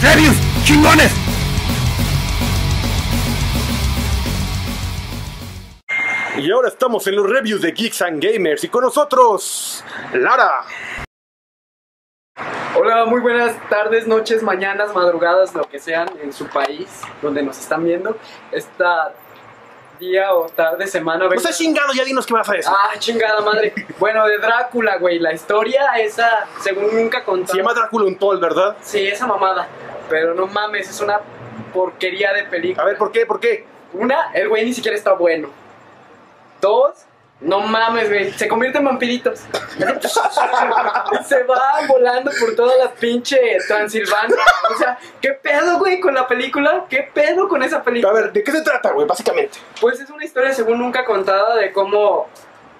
¡Trevius! ¡Chingones! Y ahora estamos en los reviews de Geeks and Gamers y con nosotros, Lara. Hola, muy buenas tardes, noches, mañanas, madrugadas, lo que sean en su país, donde nos están viendo. Esta día o tarde, semana... O sea, chingado, ya dinos qué vas a decir. Ah, chingada madre. Bueno, de Drácula, güey, la historia esa, según nunca contamos. Se llama Drácula Untold, ¿verdad? Sí, esa mamada. Pero no mames, es una porquería de película. A ver, ¿por qué? ¿Por qué? Una, el güey ni siquiera está bueno. Dos, no mames, güey, se convierte en vampiritos. Se va volando por toda la pinche Transilvania. O sea, ¿qué pedo, güey, con la película? ¿Qué pedo con esa película? A ver, ¿de qué se trata, güey, básicamente? Pues es una historia, según nunca contada, de cómo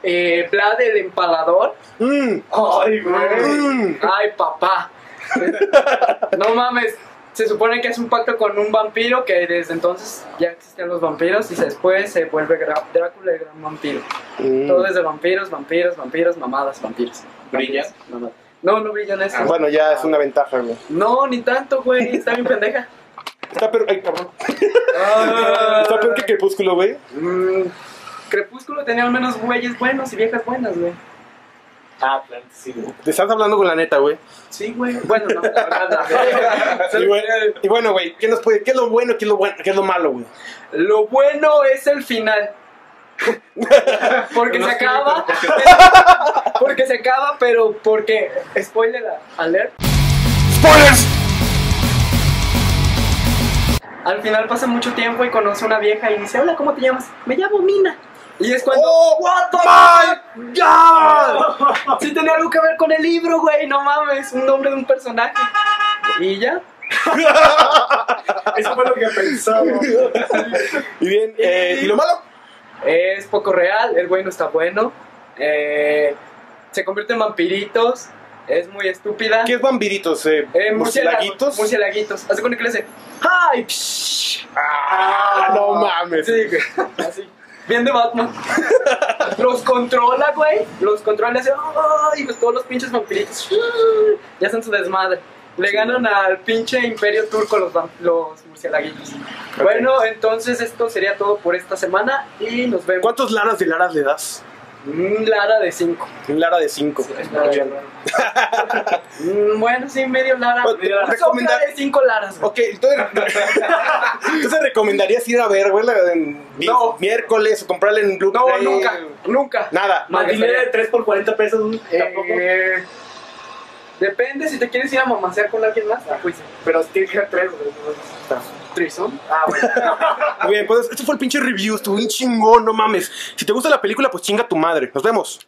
Vlad el empalador. Ay, güey. Ay, papá. No mames. Se supone que es un pacto con un vampiro, que desde entonces ya existen los vampiros y después se vuelve Drácula el gran vampiro. Todo desde vampiros, vampiros, vampiros, mamadas, vampiros. ¿Brillan? Mamadas. No, no brillan eso. Ah, bueno, ya es una ventaja, güey. No, ni tanto, güey. Está bien pendeja. Está peor... Ay, cabrón. Está peor que Crepúsculo, güey. Crepúsculo tenía al menos güeyes buenos y viejas buenas, güey. Ah, claro, sí, güey. Te estás hablando con la neta, güey. Sí, güey. Bueno, no, la verdad. Y bueno, güey, ¿qué es lo bueno, qué es lo malo, güey? Lo bueno es el final. Porque no se acaba. Porque se acaba, pero porque... Spoiler alert. ¡Spoilers! Al final pasa mucho tiempo y conoce a una vieja y dice: hola, ¿cómo te llamas? Me llamo Mina. Y es cuando... ¡Oh, what the fuck! ¡Ya! Sí tenía algo que ver con el libro, güey. No mames, un nombre de un personaje. Y ya. Eso fue lo que pensaba. Y bien, ¿y lo malo? Es poco real, el güey no está bueno. Se convierte en vampiritos. Es muy estúpida. ¿Qué es vampiritos? ¿Murciélaguitos? Murciélaguitos. Hace con el que le hace... ¡Ay! ¡Ah, no mames! Sí, güey. Así. Bien de Batman. Los controla, güey. Los controla así, oh, y pues todos los pinches vampiritos ya hacen su desmadre. Le ganan al pinche imperio turco los murciélaguitos. Okay. Bueno, entonces esto sería todo por esta semana y nos vemos. ¿Cuántos laras de laras le das? Un Lara de 5. Un Lara de 5. Sí, bueno, sí, medio Lara. Recomendar de 5 Laras. Güey. Ok, entonces recomendarías ir a ver, güey, no. Miércoles o comprarle en Blue. No, Play. Nunca, nunca. Nada. Matinera de 3 por 40 pesos. Tampoco. Depende si te quieres ir a mamasear con alguien más. Ah, pues, pero tienes que ir a 3, güey. ¿Trison? Ah, bueno. Muy bien, pues este fue el pinche review, estuvo bien chingón, no mames. Si te gusta la película, pues chinga tu madre. Nos vemos.